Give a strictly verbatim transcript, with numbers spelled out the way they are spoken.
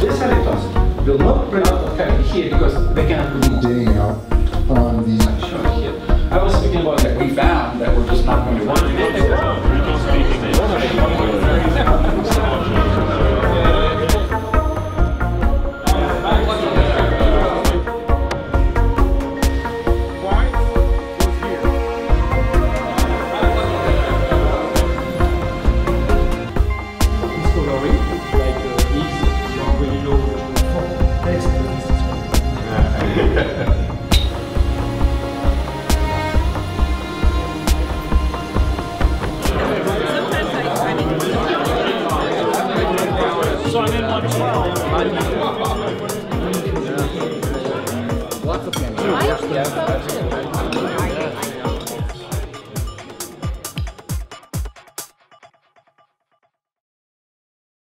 This electrons will not bring out of cavity here because they cannot be moved. On these. I was thinking about that we found that we're just not going to work. So I'm in one twelve. Lots of things.